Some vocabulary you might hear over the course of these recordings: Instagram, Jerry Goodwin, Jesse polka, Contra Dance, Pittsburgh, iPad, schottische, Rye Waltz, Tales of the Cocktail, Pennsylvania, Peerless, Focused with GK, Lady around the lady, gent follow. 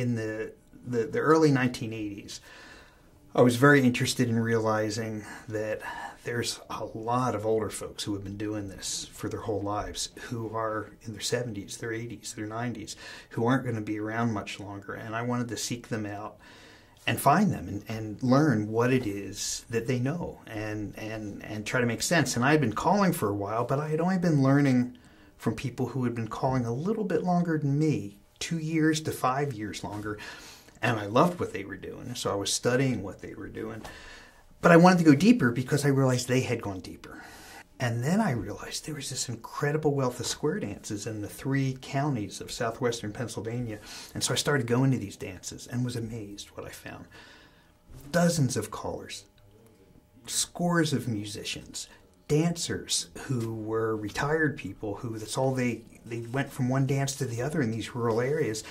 in the early 1980s, I was very interested in realizing that there's a lot of older folks who have been doing this for their whole lives, who are in their 70s, their 80s, their 90s, who aren't going to be around much longer. And I wanted to seek them out and find them and learn what it is that they know and try to make sense. And I had been calling for a while, but I had only been learning from people who had been calling a little bit longer than me, 2 years to 5 years longer. And I loved what they were doing, so I was studying what they were doing. But I wanted to go deeper because I realized they had gone deeper. And then I realized there was this incredible wealth of square dances in the 3 counties of southwestern Pennsylvania. And so I started going to these dances and was amazed what I found. Dozens of callers, scores of musicians, dancers who were retired people who that's all they went from one dance to the other in these rural areas.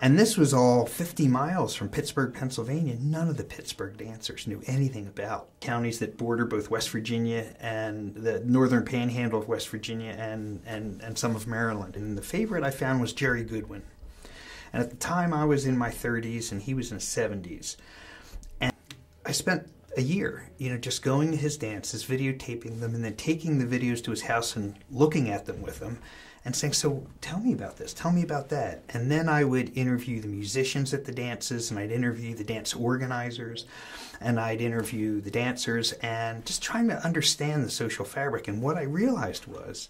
And this was all 50 miles from Pittsburgh, Pennsylvania. None of the Pittsburgh dancers knew anything about counties that border both West Virginia and the northern panhandle of West Virginia and some of Maryland. And the favorite I found was Jerry Goodwin. And at the time I was in my 30s and he was in his 70s. And I spent a year, you know, just going to his dances, videotaping them, and then taking the videos to his house and looking at them with him and saying, so tell me about this, tell me about that. And then I would interview the musicians at the dances, and I'd interview the dance organizers, and I'd interview the dancers, and just trying to understand the social fabric. And what I realized was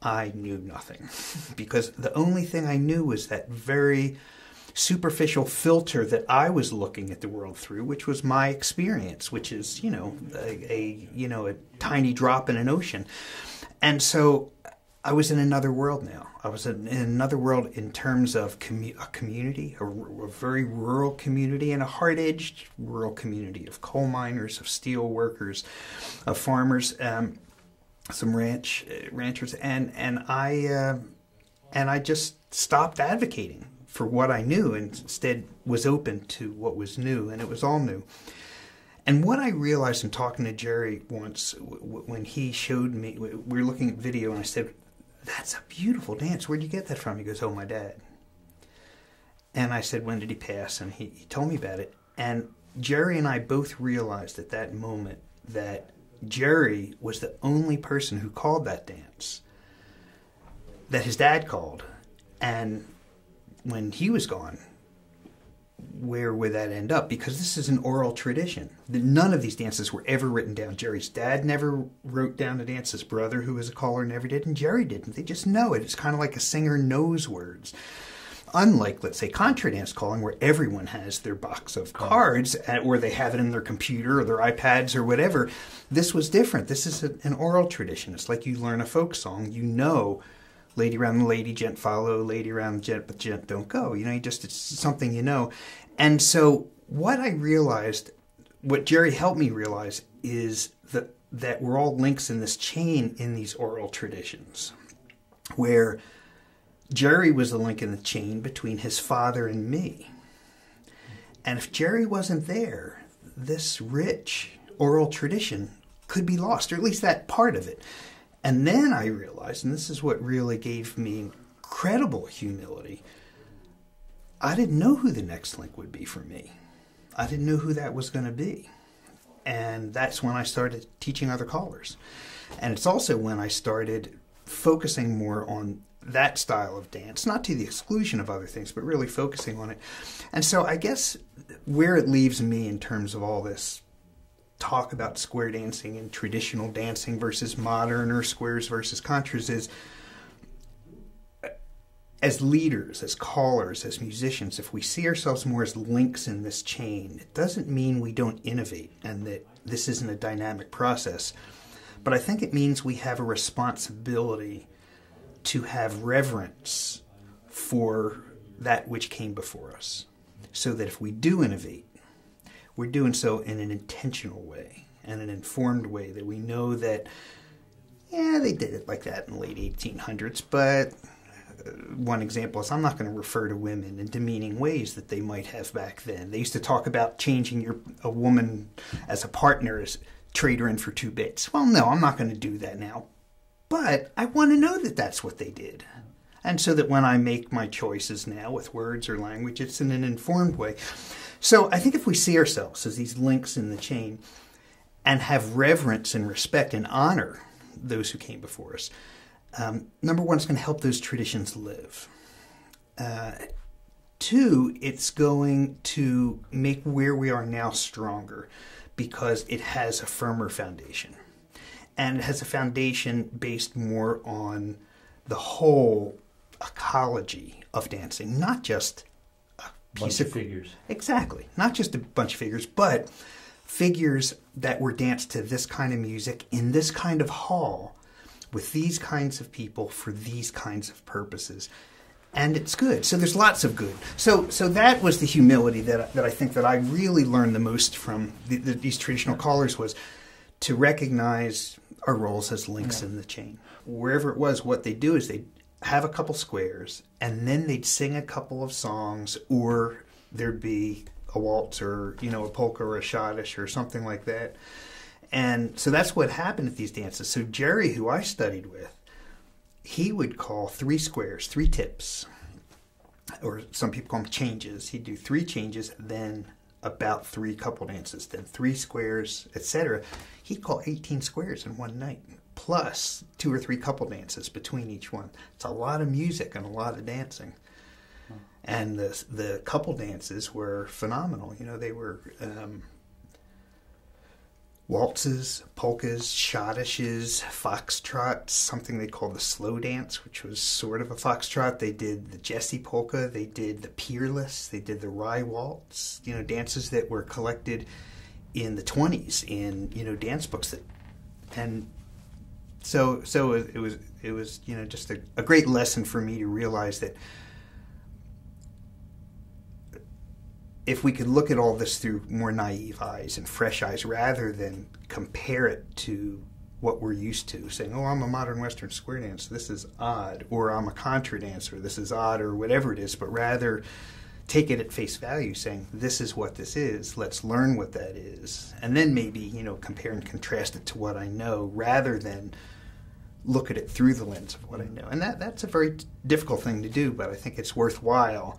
I knew nothing because the only thing I knew was that very superficial filter that I was looking at the world through, which was my experience, which is, you know, a tiny drop in an ocean. And so I was in another world now. I was in another world in terms of a community, a very rural community, and a hard-edged rural community of coal miners, of steel workers, of farmers, some ranchers, and I just stopped advocating for what I knew and instead was open to what was new, and it was all new. And what I realized in talking to Jerry once, when he showed me, we were looking at video, and I said, that's a beautiful dance. Where'd you get that from? He goes, oh, my dad. And I said, when did he pass? And he told me about it. And Jerry and I both realized at that moment that Jerry was the only person who called that dance, that his dad called. And when he was gone, where would that end up? Because this is an oral tradition. None of these dances were ever written down. Jerry's dad never wrote down a dance. His brother, who was a caller, never did, and Jerry didn't. They just know it. It's kind of like a singer knows words. Unlike, let's say, contra dance calling, where everyone has their box of cards, or they have it in their computer or their iPads or whatever. This was different. This is an oral tradition. It's like you learn a folk song. You know, lady around the lady, gent follow, lady around the gent, but gent don't go. You know, you just, it's something you know. And so what I realized, what Jerry helped me realize, is that we're all links in this chain in these oral traditions, where Jerry was the link in the chain between his father and me. And if Jerry wasn't there, this rich oral tradition could be lost, or at least that part of it. And then I realized, and this is what really gave me incredible humility, I didn't know who the next link would be for me. I didn't know who that was going to be. And that's when I started teaching other callers. And it's also when I started focusing more on that style of dance, not to the exclusion of other things, but really focusing on it. And so I guess where it leaves me in terms of all this talk about square dancing and traditional dancing versus modern, or squares versus contras, is as leaders, as callers, as musicians, if we see ourselves more as links in this chain, it doesn't mean we don't innovate and that this isn't a dynamic process, but I think it means we have a responsibility to have reverence for that which came before us, so that if we do innovate, we're doing so in an intentional way and an informed way, that we know that, yeah, they did it like that in the late 1800s, but one example is I'm not going to refer to women in demeaning ways that they might have back then. They used to talk about changing a woman as a partner as trade her in for 2 bits. Well, no, I'm not going to do that now, but I want to know that that's what they did. and so that when I make my choices now with words or language, it's in an informed way. So I think if we see ourselves as these links in the chain and have reverence and respect and honor those who came before us, number one, it's going to help those traditions live. Two, it's going to make where we are now stronger because it has a firmer foundation. And it has a foundation based more on the whole ecology of dancing, not just a piece of figures. Exactly. Not just a bunch of figures, but figures that were danced to this kind of music in this kind of hall with these kinds of people for these kinds of purposes. And it's good. So there's lots of good. So that was the humility that I think that I really learned the most from these traditional callers, was to recognize our roles as links in the chain. Wherever it was, what they do is they have a couple squares, and then they'd sing a couple of songs, or there'd be a waltz or, you know, a polka or a schottische or something like that. And so that's what happened at these dances. So Jerry, who I studied with, he would call three squares, three tips, or some people call them changes. He'd do three changes, then about three couple dances, then three squares, etc. He'd call 18 squares in one night, plus 2 or 3 couple dances between each one. It's a lot of music and a lot of dancing. Hmm. And the couple dances were phenomenal. You know, they were waltzes, polkas, schottisches, foxtrots, something they called the slow dance, which was sort of a foxtrot. They did the Jesse polka, they did the Peerless, they did the Rye Waltz, you know, dances that were collected in the 1920s in, you know, dance books. So it was, you know, just a great lesson for me to realize that if we could look at all this through more naive eyes and fresh eyes, rather than compare it to what we're used to, saying, oh, I'm a modern Western square dance, this is odd, or I'm a contra dancer, this is odd, or whatever it is, but rather take it at face value, saying, this is what this is, let's learn what that is, and then maybe, you know, compare and contrast it to what I know, rather than look at it through the lens of what I know. And that's a very difficult thing to do, but I think it's worthwhile,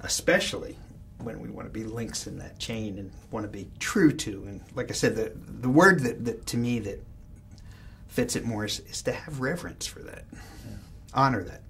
especially when we want to be links in that chain and want to be true to. And like I said, the word that to me that fits it more is to have reverence for that, honor that.